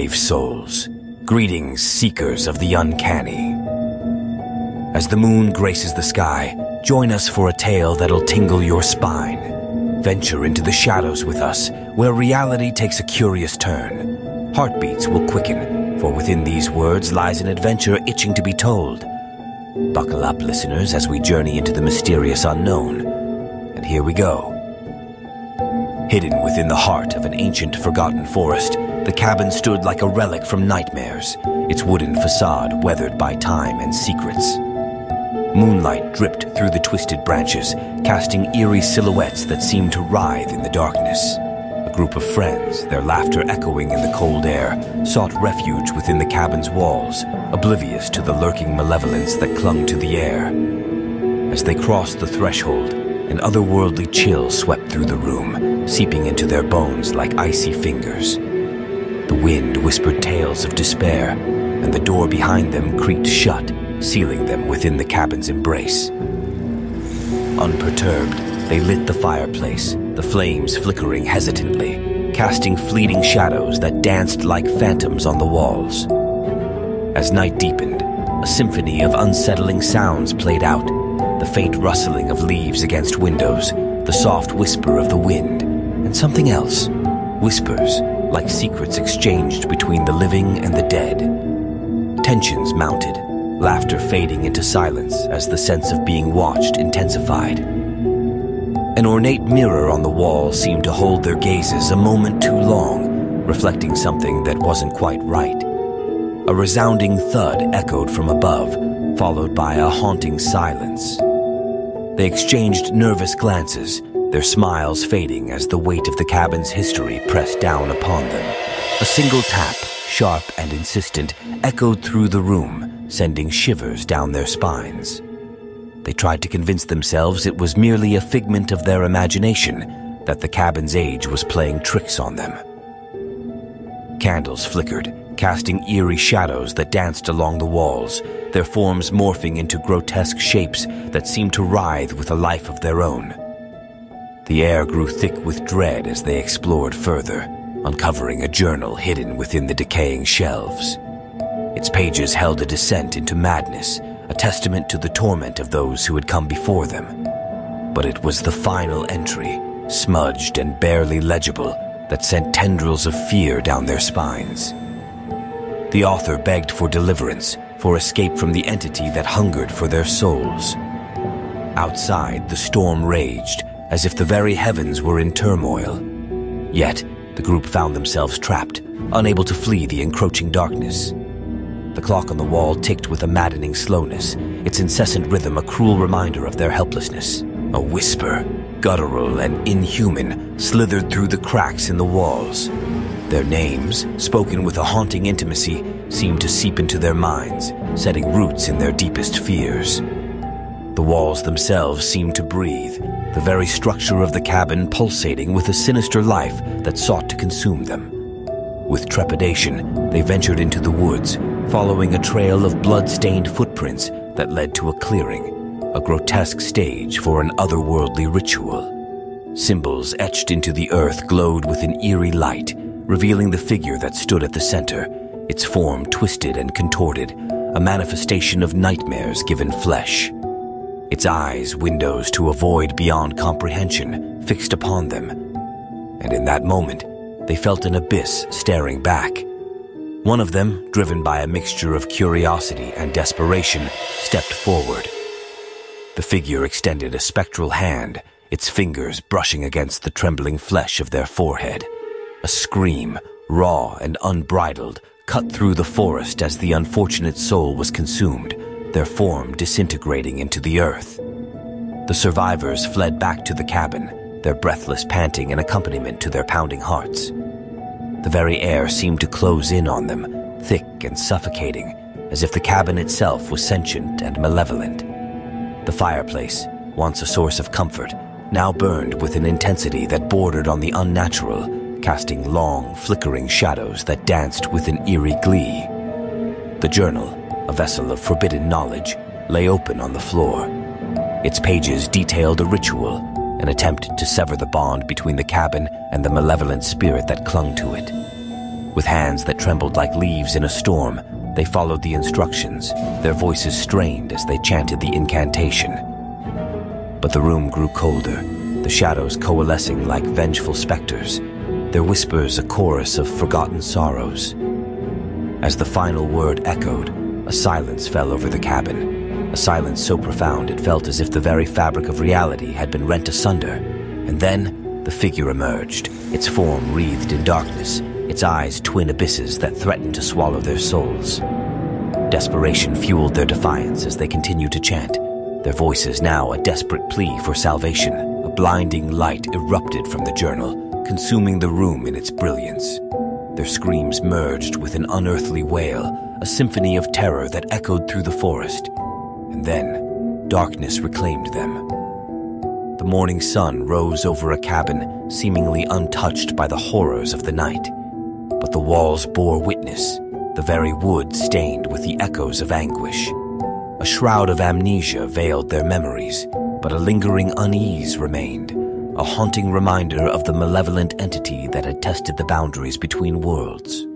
brave souls. Greetings, seekers of the uncanny. As the moon graces the sky, join us for a tale that'll tingle your spine. Venture into the shadows with us, where reality takes a curious turn. Heartbeats will quicken, for within these words lies an adventure itching to be told. Buckle up, listeners, as we journey into the mysterious unknown. And here we go. Hidden within the heart of an ancient, forgotten forest, the cabin stood like a relic from nightmares, its wooden facade weathered by time and secrets. Moonlight dripped through the twisted branches, casting eerie silhouettes that seemed to writhe in the darkness. A group of friends, their laughter echoing in the cold air, sought refuge within the cabin's walls, oblivious to the lurking malevolence that clung to the air. As they crossed the threshold, an otherworldly chill swept through the room, seeping into their bones like icy fingers. The wind whispered tales of despair, and the door behind them creaked shut, sealing them within the cabin's embrace. Unperturbed, they lit the fireplace, the flames flickering hesitantly, casting fleeting shadows that danced like phantoms on the walls. As night deepened, a symphony of unsettling sounds played out, the faint rustling of leaves against windows, the soft whisper of the wind, and something else, whispers like secrets exchanged between the living and the dead. Tensions mounted, laughter fading into silence as the sense of being watched intensified. An ornate mirror on the wall seemed to hold their gazes a moment too long, reflecting something that wasn't quite right. A resounding thud echoed from above, followed by a haunting silence. They exchanged nervous glances, their smiles fading as the weight of the cabin's history pressed down upon them. A single tap, sharp and insistent, echoed through the room, sending shivers down their spines. They tried to convince themselves it was merely a figment of their imagination, that the cabin's age was playing tricks on them. Candles flickered, casting eerie shadows that danced along the walls, their forms morphing into grotesque shapes that seemed to writhe with a life of their own. The air grew thick with dread as they explored further, uncovering a journal hidden within the decaying shelves. Its pages held a descent into madness, a testament to the torment of those who had come before them. But it was the final entry, smudged and barely legible, that sent tendrils of fear down their spines. The author begged for deliverance, for escape from the entity that hungered for their souls. Outside, the storm raged, as if the very heavens were in turmoil. Yet, the group found themselves trapped, unable to flee the encroaching darkness. The clock on the wall ticked with a maddening slowness, its incessant rhythm a cruel reminder of their helplessness. A whisper, guttural and inhuman, slithered through the cracks in the walls. Their names, spoken with a haunting intimacy, seemed to seep into their minds, setting roots in their deepest fears. The walls themselves seemed to breathe, the very structure of the cabin pulsating with a sinister life that sought to consume them. With trepidation, they ventured into the woods, following a trail of blood-stained footprints that led to a clearing, a grotesque stage for an otherworldly ritual. Symbols etched into the earth glowed with an eerie light, revealing the figure that stood at the center, its form twisted and contorted, a manifestation of nightmares given flesh. Its eyes, windows to a void beyond comprehension, fixed upon them. And in that moment, they felt an abyss staring back. One of them, driven by a mixture of curiosity and desperation, stepped forward. The figure extended a spectral hand, its fingers brushing against the trembling flesh of their forehead. A scream, raw and unbridled, cut through the forest as the unfortunate soul was consumed, their form disintegrating into the earth. The survivors fled back to the cabin, their breathless panting an accompaniment to their pounding hearts. The very air seemed to close in on them, thick and suffocating, as if the cabin itself was sentient and malevolent. The fireplace, once a source of comfort, now burned with an intensity that bordered on the unnatural, casting long, flickering shadows that danced with an eerie glee. The journal, a vessel of forbidden knowledge, lay open on the floor. Its pages detailed a ritual, an attempt to sever the bond between the cabin and the malevolent spirit that clung to it. With hands that trembled like leaves in a storm, they followed the instructions, their voices strained as they chanted the incantation. But the room grew colder, the shadows coalescing like vengeful specters, their whispers a chorus of forgotten sorrows. As the final word echoed, a silence fell over the cabin, a silence so profound it felt as if the very fabric of reality had been rent asunder. And then the figure emerged, its form wreathed in darkness, its eyes twin abysses that threatened to swallow their souls. Desperation fueled their defiance as they continued to chant, their voices now a desperate plea for salvation. A blinding light erupted from the journal, consuming the room in its brilliance. Their screams merged with an unearthly wail, a symphony of terror that echoed through the forest. And then, darkness reclaimed them. The morning sun rose over a cabin, seemingly untouched by the horrors of the night. But the walls bore witness, the very wood stained with the echoes of anguish. A shroud of amnesia veiled their memories, but a lingering unease remained, a haunting reminder of the malevolent entity that had tested the boundaries between worlds.